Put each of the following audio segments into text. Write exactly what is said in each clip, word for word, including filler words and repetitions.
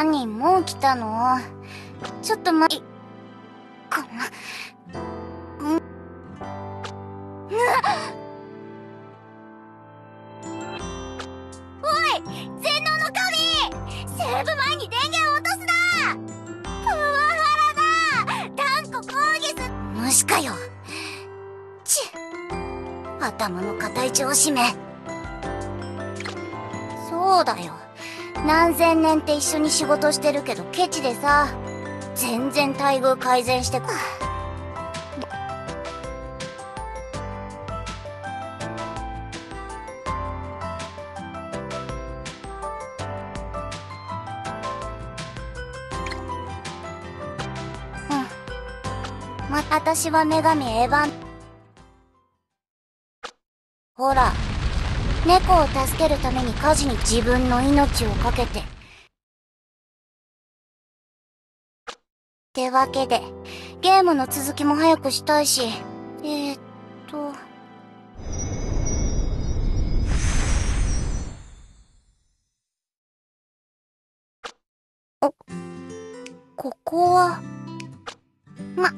犯人もう来たの？ちょっとま、い、こんな、ん、うわっ！おい！全能の神！セーブ前に電源落とすな！パワハラだ！断固抗議す、無視かよ！ちっ！頭の固い上司め。そうだよ。何千年って一緒に仕事してるけどケチでさ、全然待遇改善してこうん、ま、私は女神エヴァン。ほら。猫を助けるために火事に自分の命をかけて。ってわけで、ゲームの続きも早くしたいし、えー、っと。お、ここは。ま、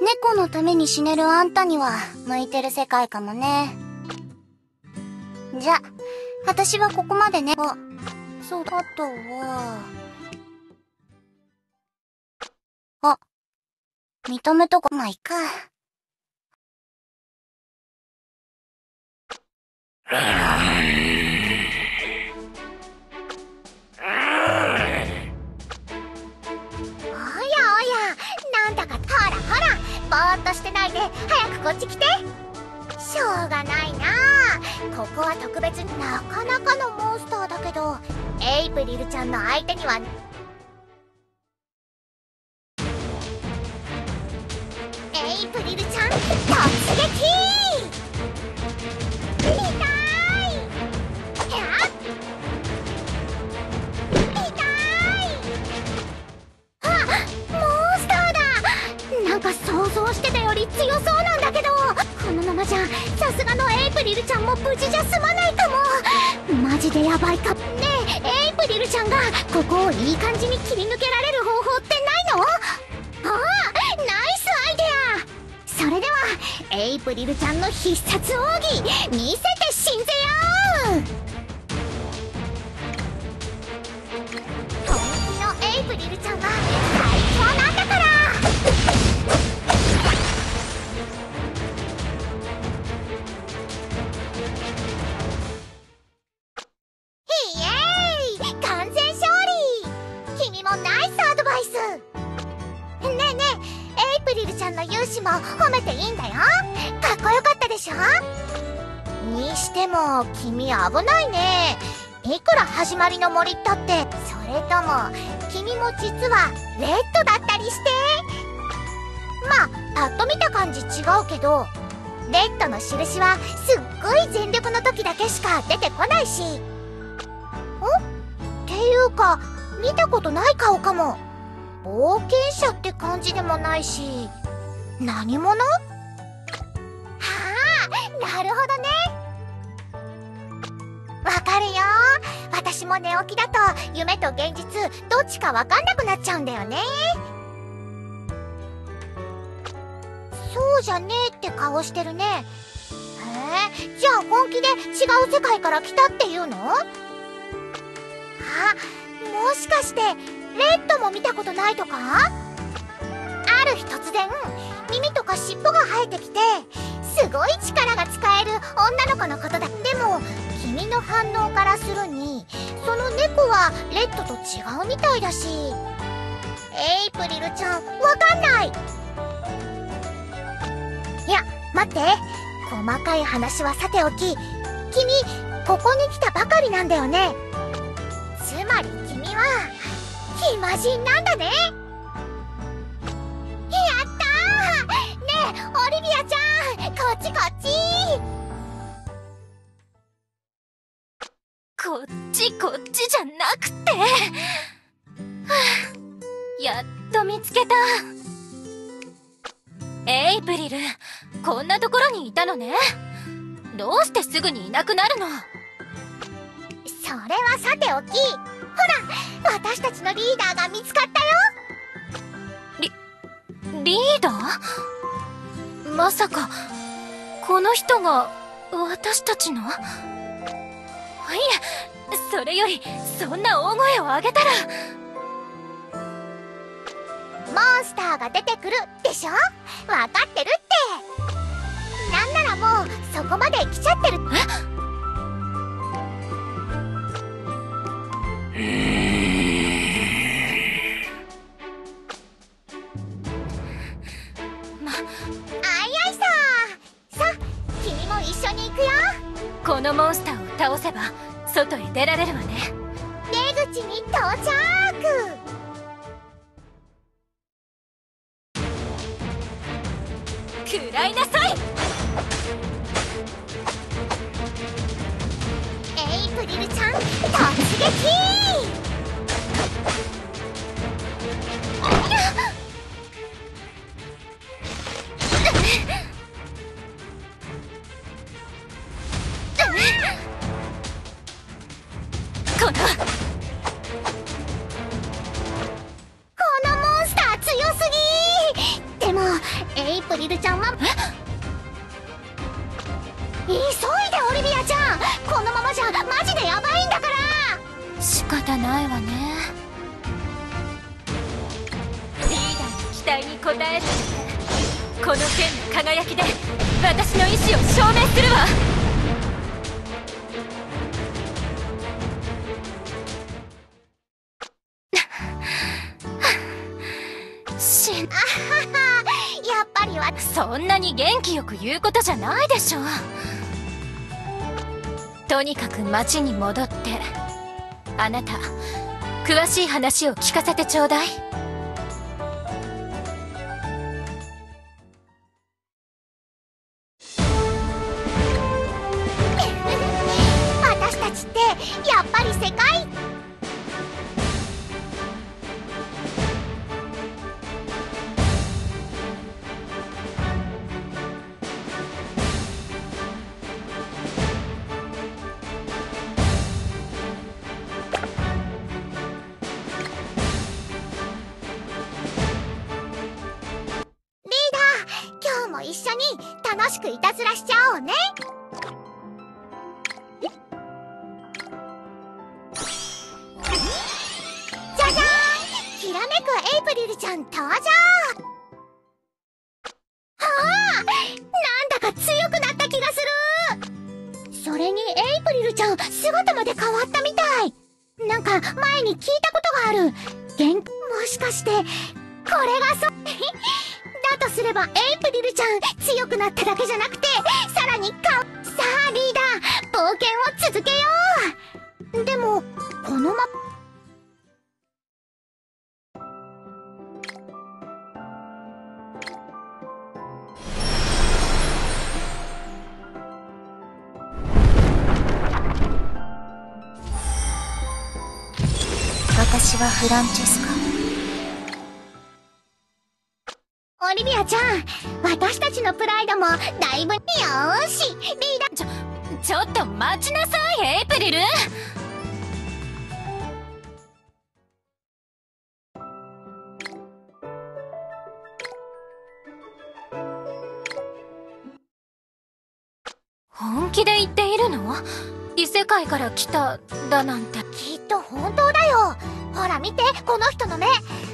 猫のために死ねるあんたには向いてる世界かもね。じゃ、私はここまでね。あ、そうだ、あとは。あ、認めとこないか。おやおや、なんだか、ほらほら、ぼーっとしてないで、早くこっち来て。しょうがないな。ここは特別になかなかのモンスターだけど、エイプリルちゃんの相手には。エイプリルちゃん突撃！痛い！やっ！痛い！あ、モンスターだ！なんか想像してたより強そうなんだけど、このままじゃさすがのエイプリルちゃんも無事じゃ済まないかも。マジでヤバいかねえ。エイプリルちゃんがここをいい感じに切り抜けられる方法ってないの？ああ、ナイスアイデア。それではエイプリルちゃんの必殺奥義見せてしんぜよう。本気のエイプリルちゃんは最強なんだから。も褒めていいんだよ。かっこよかったでしょ。にしても君危ないね。いくら始まりの森ったって。それとも君も実はレッドだったりして。まあパッと見た感じ違うけど、レッドの印はすっごい全力の時だけしか出てこないし。おっていうか、見たことない顔かも。冒険者って感じでもないし。何者？はあ、なるほどね。わかるよ。私も寝起きだと夢と現実どっちかわかんなくなっちゃうんだよね。そうじゃねえって顔してるね。へえ、じゃあ本気で違う世界から来たっていうの？あ、もしかしてレッドも見たことないとか？ある日突然耳とか尻尾が生えてきて、すごい力が使える女の子のことだ。でも君の反応からするに、その猫はレッドと違うみたいだし。エイプリルちゃん、わかんない。いや、待って。細かい話はさておき、君ここに来たばかりなんだよね。つまり君は暇人なんだね。オリビアちゃん、こっちこっち。こっちこっちじゃなくて、はあ、やっと見つけた。エイプリル、こんなところにいたのね。どうしてすぐにいなくなるの？それはさておき、ほら、私たちのリーダーが見つかったよ。リ、リーダー？まさか、この人が私たちの？いえ、それより、そんな大声を上げたら。モンスターが出てくるでしょ？わかってるって。なんならもう、そこまで来ちゃってる。え？このモンスターを倒せば外へ出られるわね。出口に到着。食らいなさい。エイプリルちゃん突撃。この、 このモンスター強すぎー。でもエイプリルちゃんは急いでオリビアちゃん、このままじゃマジでヤバいんだから。仕方ないわね。リーダーの期待に応える。この剣の輝きで私の意志を証明するわ。そんなに元気よく言うことじゃないでしょう。とにかく町に戻って、あなた詳しい話を聞かせてちょうだい。私たちってやっぱり世界一。一緒に楽しくいたずらしちゃおうね。じゃじゃーん、きらめくエイプリルちゃん登場。はあ、なんだか強くなった気がする。それにエイプリルちゃん姿まで変わったみたい。なんか前に聞いたことがある。元、もしかしてこれがそだとすればエイプリルちゃん強くなっただけじゃなくて、さらにか。さあリーダー、冒険を続けよう。でもこのま私はフランチェスカ。オリビアちゃん、私たちのプライドもだいぶ。よーしリーダー、ちょちょっと待ちなさいエイプリル。本気で言っているの？異世界から来ただなんて。きっと本当だよ。ほら見て、この人の目。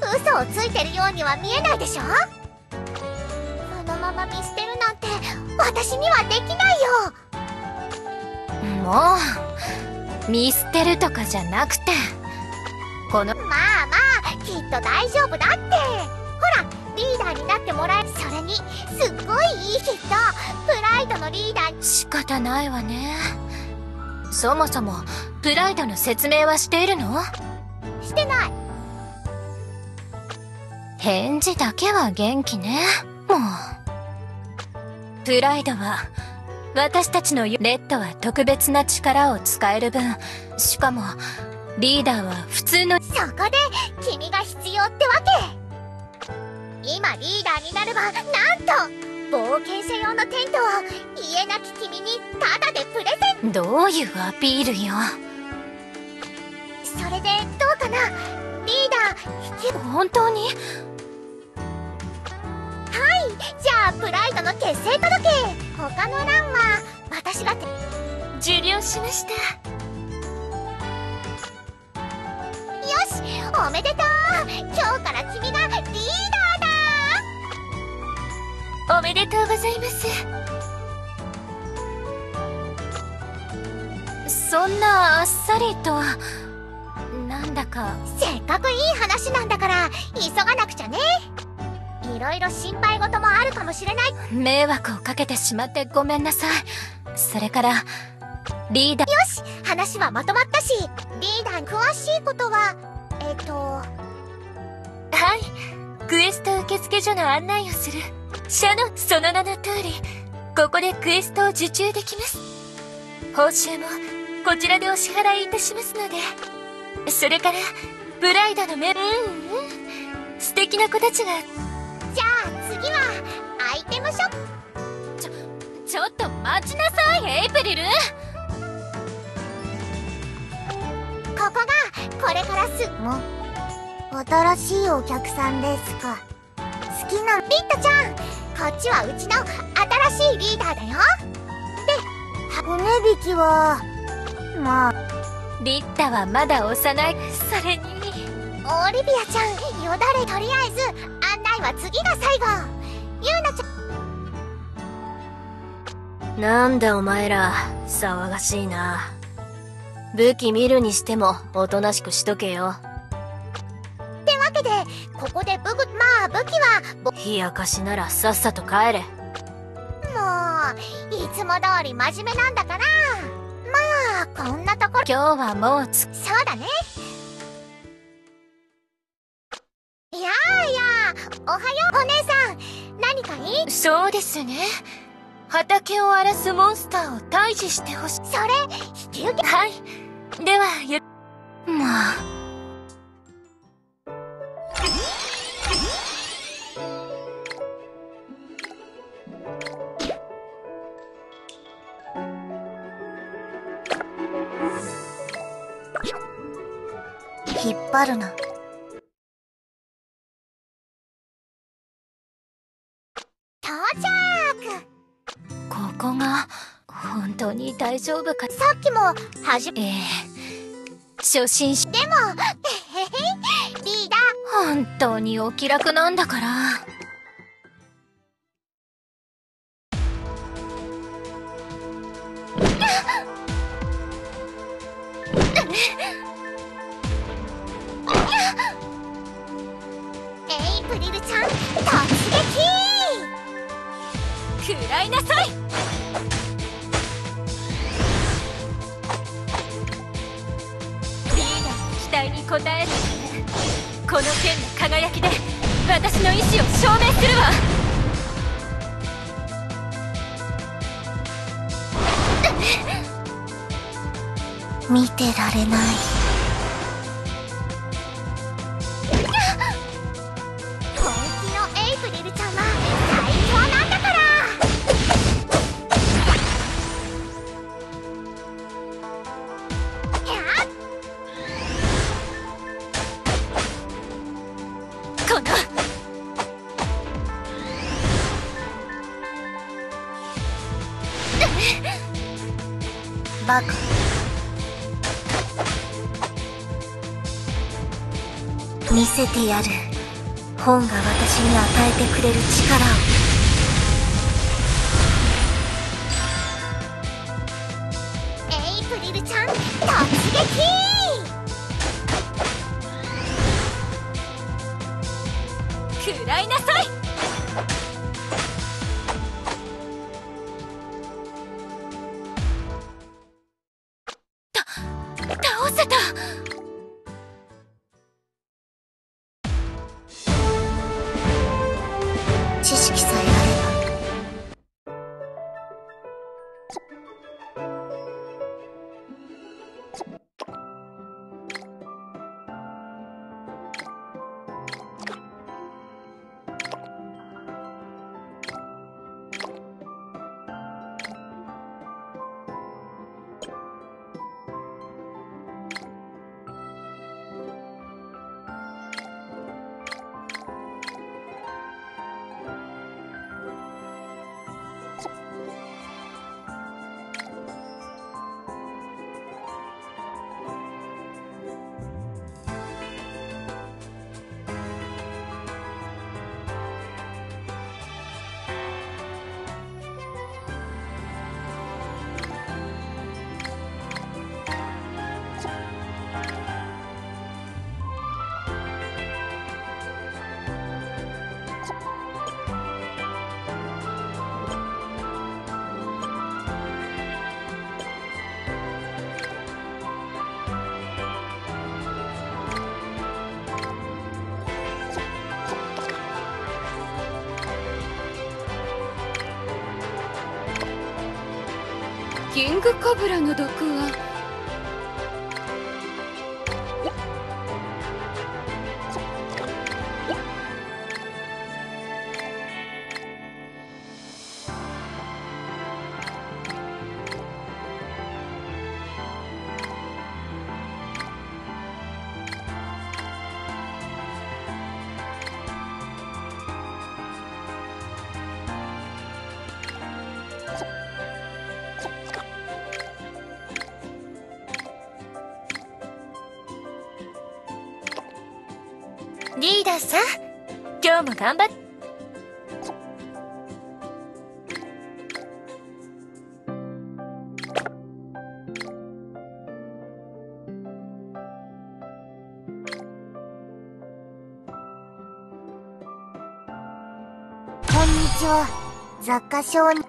嘘をついてるようには見えないでしょ。このまま見捨てるなんて私にはできないよ。もう見捨てるとかじゃなくて、このまあまあきっと大丈夫だって。ほらリーダーになってもらえる。それにすっごいいい人、プライドのリーダー。仕方ないわね。そもそもプライドの説明はしているの？してない。返事だけは元気ね。もうプライドは私たちのレッドは特別な力を使える分、しかもリーダーは普通の。そこで君が必要ってわけ。今リーダーになれば、なんと冒険者用のテントを家なき君にタダでプレゼント。どういうアピールよ。それでどうかなリーダー。引けば本当に。はい、じゃあプライドの結成届。他の欄は私がて受領しました。よし、おめでとう。今日から君がリーダーだ。おめでとうございます。そんなあっさりとなんだか。せっかくいい話なんだから急がなくちゃね。いろいろ心配事もあるかもしれない。迷惑をかけてしまってごめんなさい。それからリーダー。よし、話はまとまったし、リーダーに詳しいことはえっとはい、クエスト受付所の案内をする社の。その名の通り、ここでクエストを受注できます。報酬もこちらでお支払いいたしますので。それからブライドのメール、うんうん、素敵な子たちが。じゃあ次はアイテムショップ。ちょちょっと待ちなさいエイプリル。ここがこれからすも新しいお客さんですか。好きなリッタちゃん、こっちはうちの新しいリーダーだよ。でお値引きはまあ、リッタはまだ幼い。それにオリビアちゃん、よだれ。とりあえず案内は次が最後。ユーナちゃん、なんだお前ら騒がしいな。武器見るにしてもおとなしくしとけよ。ってわけでここで武具、まあ武器は冷やかしならさっさと帰れ。もういつも通り真面目なんだから。まあこんなところ。今日はもうつそうだね。いやいや、おはようお姉さん。何かいい。そうですね、畑を荒らすモンスターを退治してほしい。それ引き受け。はい、ではゆもう。引っ張るな。到着。ここが本当に大丈夫か。さっきもはじめ、えー、初心者でもリーダー、本当にお気楽なんだから。食らいなさい。リーダーの期待に応えるね。この剣の輝きで私の意志を証明するわ。見てられない。バカ。見せてやる。本が私に与えてくれる力を。知識さえあれば。キングカブラの毒はリーダーさん、今日も頑張って。こんにちは、雑貨商人。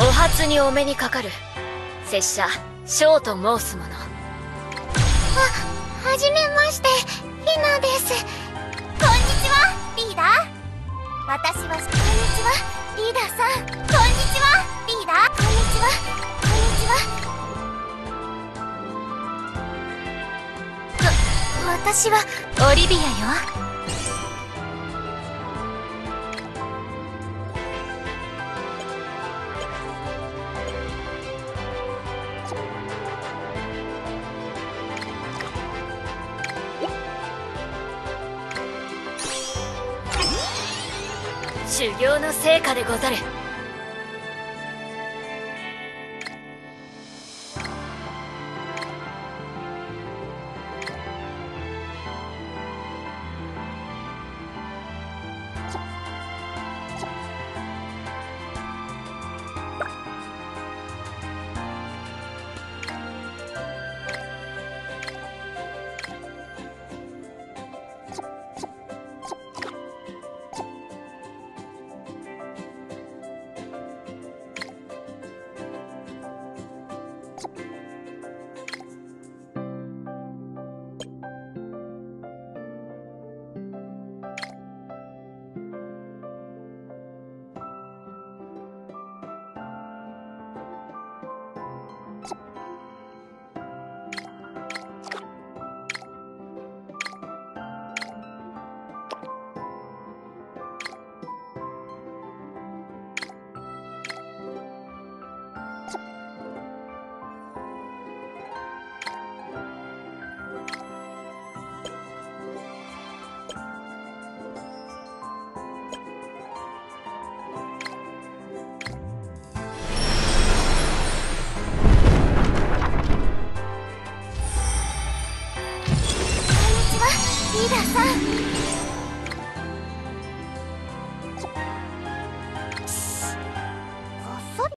お初にお目にかかる拙者ショウと申す者。あ、はじめまして、リナです。こんにちは、リーダー。私はこんにちは、リーダーさん。こんにちは、リーダー。こんにちは、こんにちは。わ、私はオリビアよ。修行の成果でござる。you